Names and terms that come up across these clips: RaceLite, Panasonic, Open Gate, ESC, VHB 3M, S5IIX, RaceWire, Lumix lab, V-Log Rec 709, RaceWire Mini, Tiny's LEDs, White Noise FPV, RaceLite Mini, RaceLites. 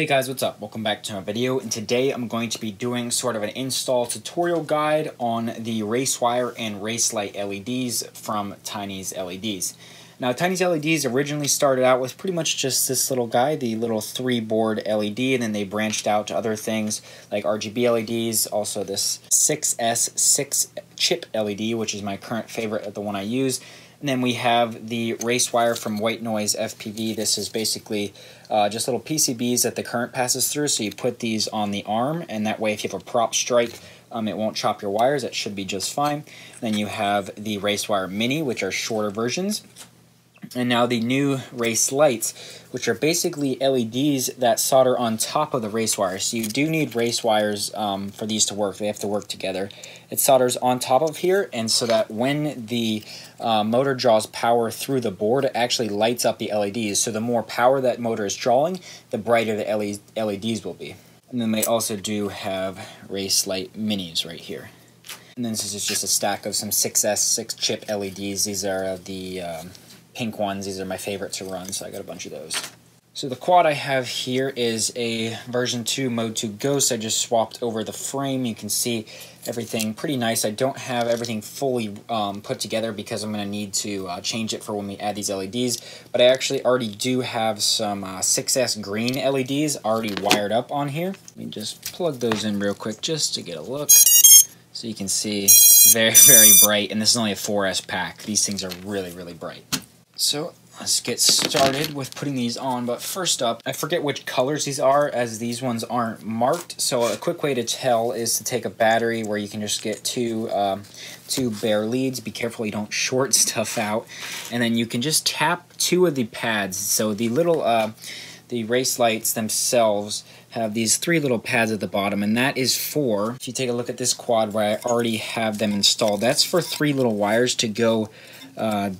Hey guys, what's up? Welcome back to my video, and today I'm going to be doing sort of an install tutorial guide on the RaceWire and RaceLite LEDs from Tiny's LEDs. Now, Tiny's LEDs originally started out with pretty much just this little guy, the little 3-board LED, and then they branched out to other things like RGB LEDs, also this 6S6 chip LED, which is my current favorite, the one I use. And then we have the RaceWire from White Noise FPV. This is basically just little PCBs that the current passes through. So you put these on the arm, and that way if you have a prop strike, it won't chop your wires. That should be just fine. Then you have the RaceWire Mini, which are shorter versions. And now the new RaceLites, which are basically LEDs that solder on top of the RaceWire. So you do need RaceWires for these to work. They have to work together. It solders on top of here, and so that when the motor draws power through the board, it actually lights up the LEDs. So the more power that motor is drawing, the brighter the LEDs will be. And then they also do have RaceLite Minis right here. And then this is just a stack of some 6S6 chip LEDs. These are the pink ones. These are my favorite to run, so I got a bunch of those. So the quad I have here is a version 2 Mode 2 Ghost. I just swapped over the frame. You can see everything pretty nice. I don't have everything fully put together because I'm going to need to change it for when we add these LEDs, but I actually already do have some 6S green LEDs already wired up on here. Let me just plug those in real quick just to get a look. So you can see very, very bright, and this is only a 4S pack. These things are really, really bright. So let's get started with putting these on, but first up, I forget which colors these are as these ones aren't marked, so a quick way to tell is to take a battery where you can just get two bare leads. Be careful you don't short stuff out, and then you can just tap two of the pads. So the little, the RaceLites themselves have these three little pads at the bottom, and that is for, if you take a look at this quad where I already have them installed, that's for three little wires to go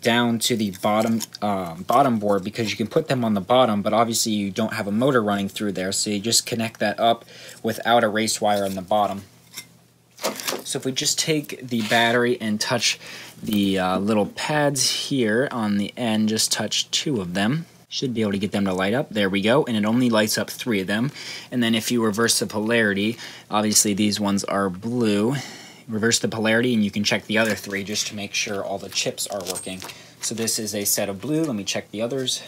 down to the bottom board, because you can put them on the bottom, but obviously you don't have a motor running through there, so you just connect that up without a RaceWire on the bottom. So if we just take the battery and touch the little pads here on the end, just touch two of them, should be able to get them to light up. There we go, and it only lights up three of them. And then if you reverse the polarity, obviously these ones are blue, reverse the polarity and you can check the other three just to make sure all the chips are working. So this is a set of blue. Let me check the others.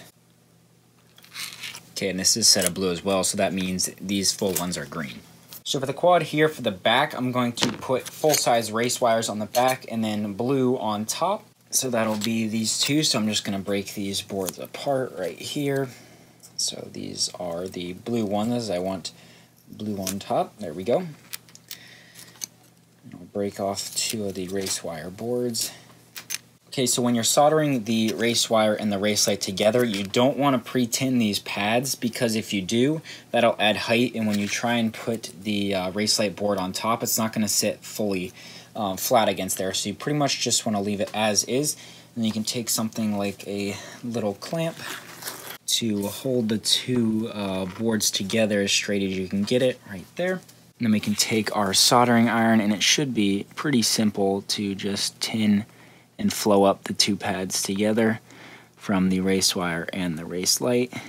Okay, and this is set of blue as well, so that means these full ones are green. So for the quad here, for the back, I'm going to put full-size RaceWires on the back and then blue on top. So that'll be these two, so I'm just going to break these boards apart right here. So these are the blue ones. I want blue on top. There we go. I'll break off two of the RaceWire boards. Okay, so when you're soldering the RaceWire and the RaceLite together, you don't want to pre-tin these pads, because if you do, that'll add height, and when you try and put the RaceLite board on top, it's not going to sit fully flat against there, so you pretty much just want to leave it as is. And you can take something like a little clamp to hold the two boards together as straight as you can get it right there. And then we can take our soldering iron, and it should be pretty simple to just tin and flow up the two pads together from the RaceWire and the RaceLite.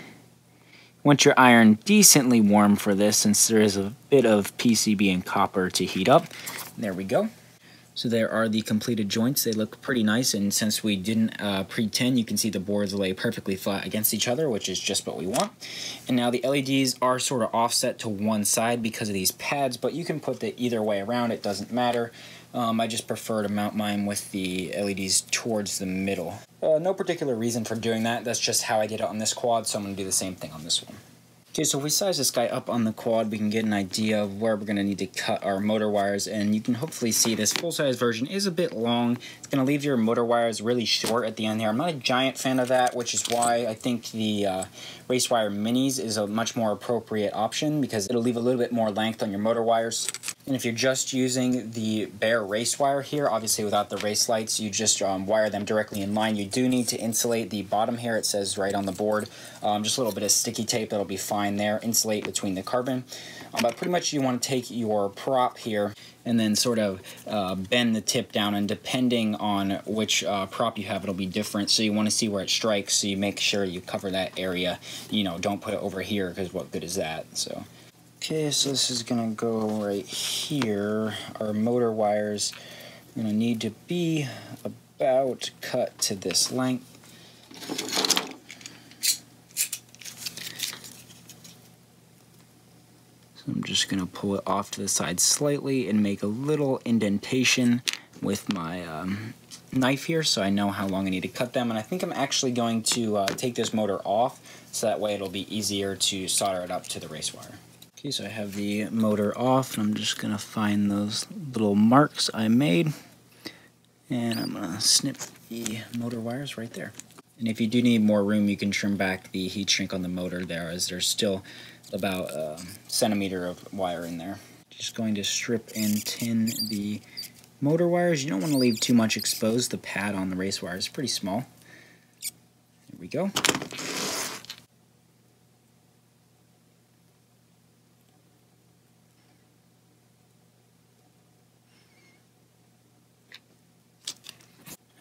Want your iron decently warm for this, since there is a bit of PCB and copper to heat up. There we go. So there are the completed joints. They look pretty nice, and since we didn't pre-tin, you can see the boards lay perfectly flat against each other, which is just what we want. And now the LEDs are sort of offset to one side because of these pads, but you can put it either way around. It doesn't matter. I just prefer to mount mine with the LEDs towards the middle. No particular reason for doing that. That's just how I did it on this quad, so I'm going to do the same thing on this one. Okay, so if we size this guy up on the quad, we can get an idea of where we're going to need to cut our motor wires, and you can hopefully see this full-size version is a bit long. It's going to leave your motor wires really short at the end here. I'm not a giant fan of that, which is why I think the RaceWire Minis is a much more appropriate option, because it'll leave a little bit more length on your motor wires. And if you're just using the bare RaceWire here, obviously without the race lights, you just wire them directly in line. You do need to insulate the bottom here. It says right on the board. Just a little bit of sticky tape, that'll be fine there. Insulate between the carbon. But pretty much you want to take your prop here and then sort of bend the tip down, and depending on which prop you have, it'll be different. So you want to see where it strikes, so you make sure you cover that area. You know, don't put it over here, because what good is that? So. Okay, so this is gonna go right here. Our motor wires are gonna need to be about cut to this length. So I'm just gonna pull it off to the side slightly and make a little indentation with my knife here, so I know how long I need to cut them. And I think I'm actually going to take this motor off, so that way it'll be easier to solder it up to the race wire. Okay, so I have the motor off, and I'm just gonna find those little marks I made, and I'm gonna snip the motor wires right there. And if you do need more room, you can trim back the heat shrink on the motor there, as there's still about a centimeter of wire in there. Just going to strip and tin the motor wires. You don't want to leave too much exposed. The pad on the race wire is pretty small. There we go.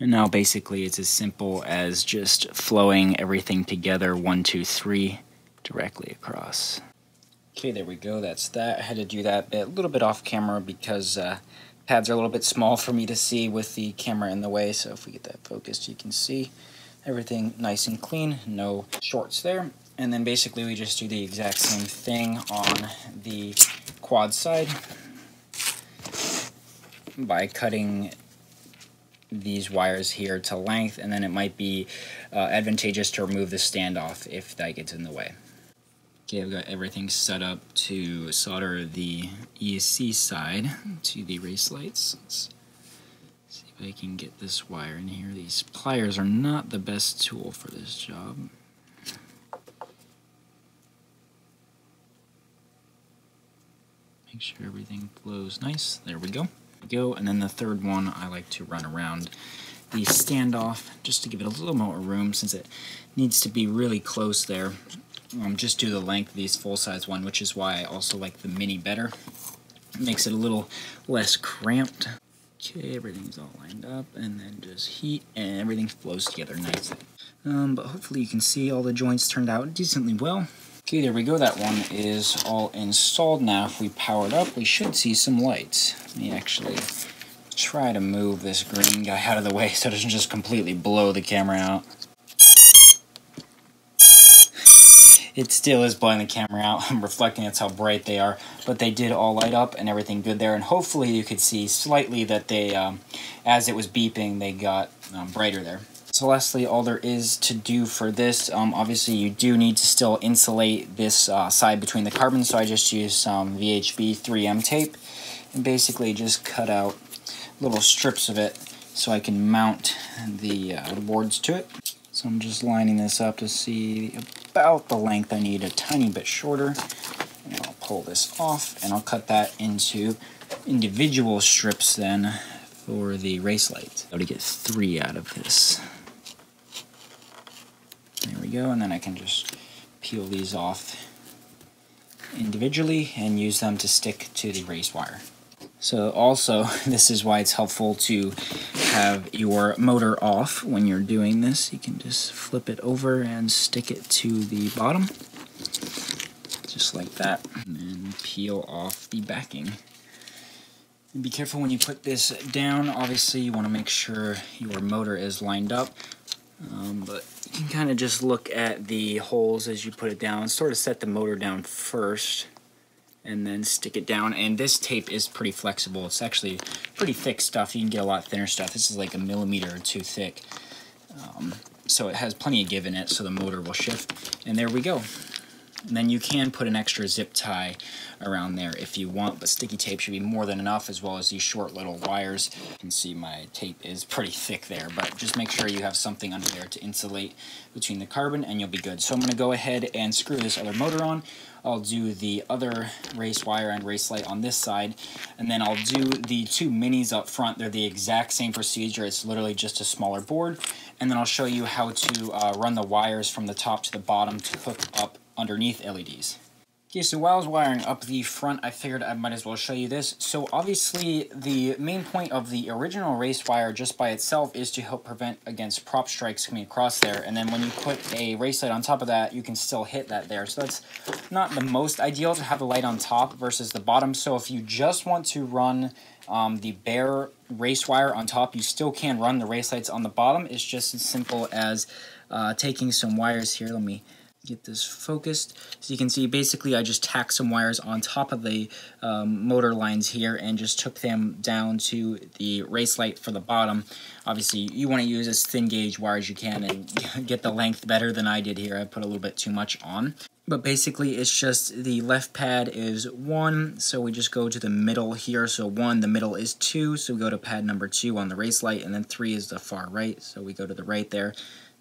And now basically it's as simple as just flowing everything together, 1, 2, 3, directly across. Okay, there we go, that's that. I had to do that a little bit off camera because pads are a little bit small for me to see with the camera in the way, so if we get that focused you can see everything nice and clean, no shorts there. And then basically we just do the exact same thing on the quad side by cutting these wires here to length, and then it might be advantageous to remove the standoff if that gets in the way. Okay, I've got everything set up to solder the ESC side to the race lights. Let's see if I can get this wire in here. These pliers are not the best tool for this job. Make sure everything flows nice. There we go. And then the third one I like to run around the standoff just to give it a little more room, since it needs to be really close there. Just do the length of these full-size one, which is why I also like the mini better. It makes it a little less cramped. Okay, everything's all lined up, and then just heat, and everything flows together nicely. But hopefully you can see all the joints turned out decently well. Okay, there we go. That one is all installed. Now if we power it up, we should see some lights. Let me actually try to move this green guy out of the way so it doesn't just completely blow the camera out. It still is blowing the camera out. I'm reflecting, that's how bright they are. But they did all light up and everything good there. And hopefully you could see slightly that they, as it was beeping, they got brighter there. So lastly, all there is to do for this, obviously you do need to still insulate this side between the carbon, so I just used some VHB 3M tape and basically just cut out little strips of it so I can mount the boards to it. So I'm just lining this up to see about the length I need, a tiny bit shorter. And I'll pull this off and I'll cut that into individual strips then for the race light. I'll get 3 out of this. There we go, and then I can just peel these off individually and use them to stick to the race wire. So also, this is why it's helpful to have your motor off when you're doing this. You can just flip it over and stick it to the bottom, just like that, and then peel off the backing. And be careful when you put this down. Obviously, you want to make sure your motor is lined up. But you can kind of just look at the holes as you put it down, sort of set the motor down first and then stick it down. And this tape is pretty flexible. It's actually pretty thick stuff. You can get a lot thinner stuff. This is like a millimeter or 2 thick. So it has plenty of give in it, so the motor will shift. And there we go. And then you can put an extra zip tie around there if you want, but sticky tape should be more than enough, as well as these short little wires. You can see my tape is pretty thick there, but just make sure you have something under there to insulate between the carbon and you'll be good. So I'm going to go ahead and screw this other motor on. I'll do the other RaceWire and RaceLite on this side, and then I'll do the two minis up front. They're the exact same procedure. It's literally just a smaller board, and then I'll show you how to run the wires from the top to the bottom to hook up underneath LEDs. Okay, so while I was wiring up the front, I figured I might as well show you this. So obviously the main point of the original RaceWire just by itself is to help prevent against prop strikes coming across there. And then when you put a RaceLite on top of that, you can still hit that there. So that's not the most ideal to have the light on top versus the bottom. So if you just want to run the bare RaceWire on top, you still can run the RaceLites on the bottom. It's just as simple as taking some wires here. Let me get this focused. So you can see basically I just tacked some wires on top of the motor lines here and just took them down to the RaceLite for the bottom. Obviously you want to use as thin gauge wire as you can and get the length better than I did here. I put a little bit too much on. But basically it's just the left pad is 1, so we just go to the middle here. So 1, the middle is 2, so we go to pad number 2 on the RaceLite, and then 3 is the far right, so we go to the right there,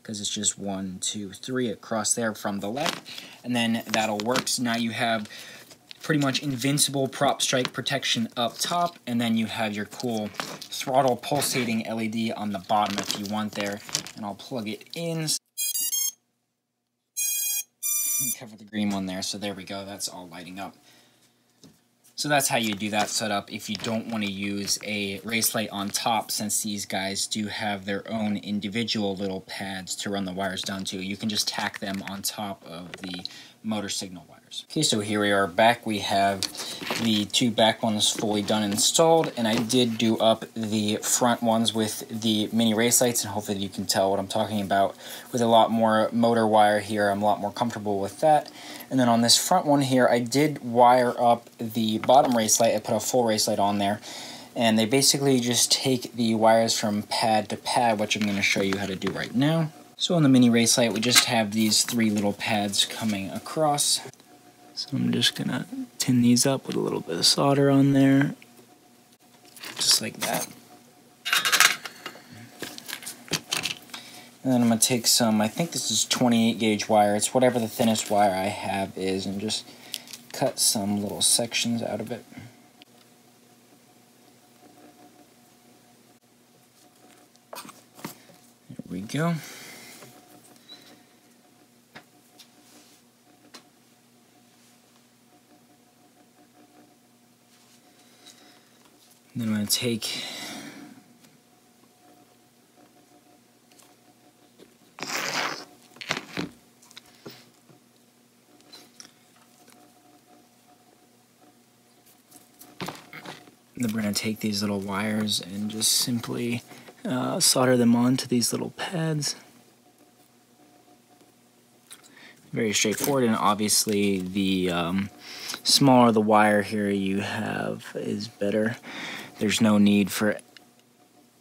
because it's just 1, 2, 3 across there from the left, and then that'll work. So now you have pretty much invincible prop strike protection up top, and then you have your cool throttle pulsating LED on the bottom if you want there. And I'll plug it in. Cover the green one there, so there we go, that's all lighting up. So that's how you do that setup if you don't want to use a RaceLite on top, since these guys do have their own individual little pads to run the wires down to. You can just tack them on top of the motor signal wires. Okay, so here we are back. We have the two back ones fully done and installed, and I did do up the front ones with the mini RaceLites, and hopefully you can tell what I'm talking about with a lot more motor wire here. I'm a lot more comfortable with that. And then on this front one here, I did wire up the bottom RaceLite. I put a full RaceLite on there, and they basically just take the wires from pad to pad, which I'm going to show you how to do right now. So on the mini RaceLite, we just have these 3 little pads coming across. So I'm just going to tin these up with a little bit of solder on there, just like that. And then I'm going to take some, I think this is 28 gauge wire, it's whatever the thinnest wire I have is, and just cut some little sections out of it. There we go. And then I'm going to take these little wires and just simply solder them onto these little pads. Very straightforward, and obviously the smaller the wire here you have is better. There's no need for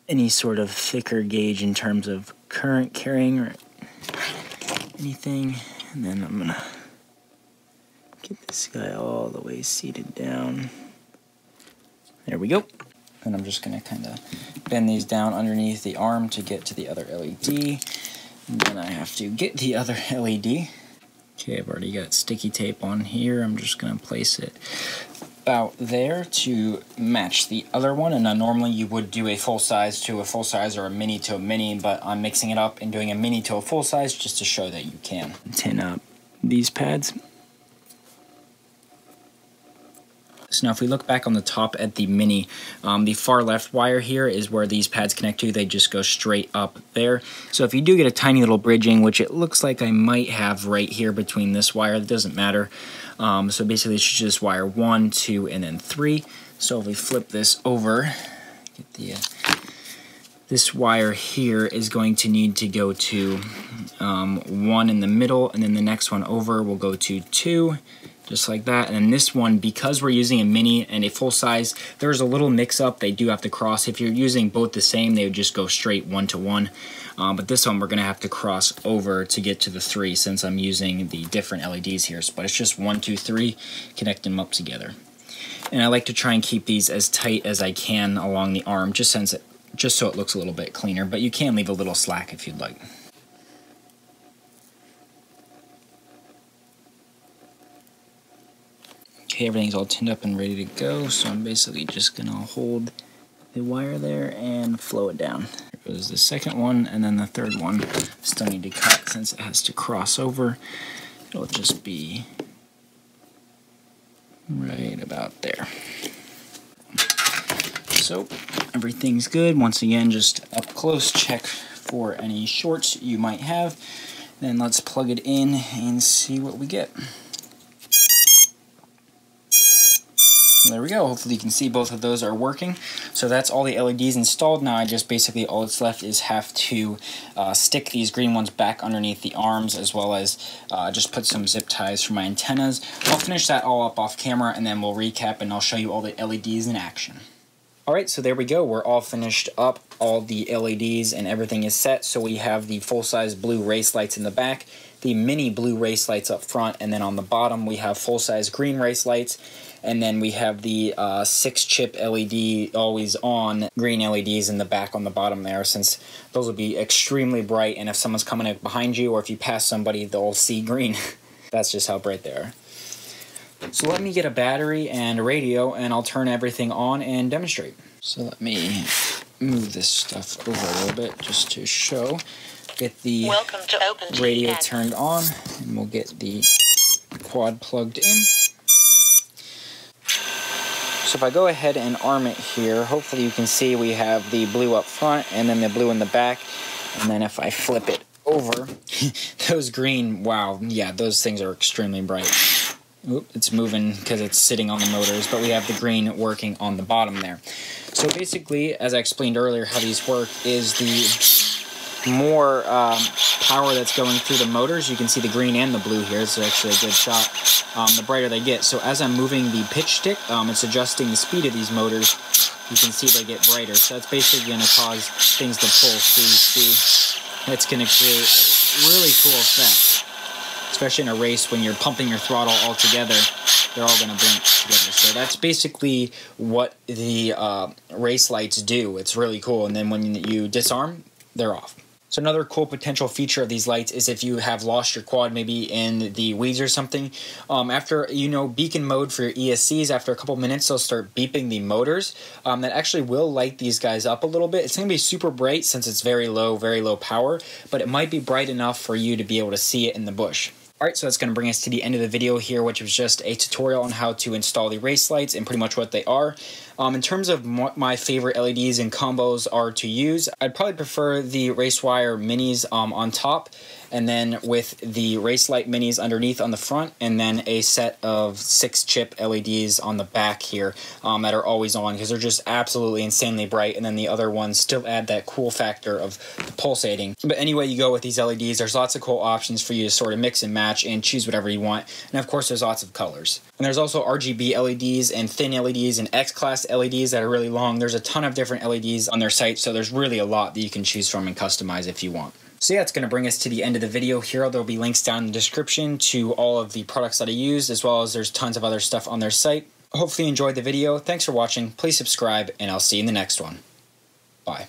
any sort of thicker gauge in terms of current carrying or anything. And then I'm gonna get this guy all the way seated down. There we go. And I'm just going to kind of bend these down underneath the arm to get to the other LED. And then I have to get the other LED. Okay, I've already got sticky tape on here. I'm just going to place it about there to match the other one. And normally you would do a full size to a full size or a mini to a mini, but I'm mixing it up and doing a mini to a full size just to show that you can. Tin up these pads. So now if we look back on the top at the mini, the far left wire here is where these pads connect to. They just go straight up there. So if you do get a tiny little bridging, which it looks like I might have right here between this wire, it doesn't matter. So basically it's just wire 1, 2, and then 3. So if we flip this over, get the this wire here is going to need to go to 1 in the middle, and then the next one over will go to 2. just like that. And then this one, because we're using a mini and a full size, there's a little mix up. They do have to cross. If you're using both the same, they would just go straight 1 to 1. But this one, we're gonna have to cross over to get to the 3 since I'm using the different LEDs here. But it's just 1, 2, 3, connect them up together. And I like to try and keep these as tight as I can along the arm, just so it looks a little bit cleaner, but you can leave a little slack if you'd like. Okay, everything's all tinned up and ready to go, so I'm basically just gonna hold the wire there and flow it down. There goes the second one, and then the third one still need to cut since it has to cross over. It'll just be right about there. So everything's good. Once again, just up close, check for any shorts you might have. Then let's plug it in and see what we get. There we go. Hopefully you can see both of those are working. So that's all the LEDs installed. Now I just basically all that's left is have to stick these green ones back underneath the arms, as well as just put some zip ties for my antennas. I'll finish that all up off camera and then we'll recap and I'll show you all the LEDs in action. Alright, so there we go. We're all finished up. All the LEDs and everything is set. So we have the full-size blue race lights in the back, the mini blue race lights up front, and then on the bottom we have full-size green race lights, and then we have the 6-chip LED always-on green LEDs in the back on the bottom there, since those will be extremely bright, and if someone's coming up behind you or if you pass somebody, they'll see green. That's just how bright they are. So let me get a battery and a radio, and I'll turn everything on and demonstrate. So let me move this stuff over a little bit just to show. Get the radio turned on, and we'll get the quad plugged in. So if I go ahead and arm it here, hopefully you can see we have the blue up front, and then the blue in the back, and then if I flip it over, those green, wow, yeah, those things are extremely bright. Oop, it's moving because it's sitting on the motors, but we have the green working on the bottom there. So basically, as I explained earlier, how these work is the more power that's going through the motors. You can see the green and the blue here. It's actually a good shot. The brighter they get. So as I'm moving the pitch stick, it's adjusting the speed of these motors. You can see they get brighter. So that's basically going to cause things to pull. See, that's going to create a really cool effect. Especially in a race when you're pumping your throttle all together, they're all going to blink together. So that's basically what the race lights do. It's really cool. And then when you disarm, they're off. So another cool potential feature of these lights is if you have lost your quad, maybe in the weeds or something, after, you know, beacon mode for your ESCs, after a couple minutes, they'll start beeping the motors. That actually will light these guys up a little bit. It's going to be super bright since it's very low power, but it might be bright enough for you to be able to see it in the bush. Alright, so that's going to bring us to the end of the video here, which was just a tutorial on how to install the race lights and pretty much what they are. In terms of my favorite LEDs and combos are to use, I'd probably prefer the RaceWire Minis on top, and then with the RaceLite Minis underneath on the front, and then a set of 6-chip LEDs on the back here that are always on, because they're just absolutely insanely bright, and then the other ones still add that cool factor of the pulsating. But anyway, you go with these LEDs, there's lots of cool options for you to sort of mix and match and choose whatever you want, and of course there's lots of colors. And there's also RGB LEDs and thin LEDs and X-Class LEDs that are really long. There's a ton of different LEDs on their site, so there's really a lot that you can choose from and customize if you want. So yeah, it's going to bring us to the end of the video here. There'll be links down in the description to all of the products that I used, as well as there's tons of other stuff on their site. Hopefully you enjoyed the video. Thanks for watching. Please subscribe, and I'll see you in the next one. Bye.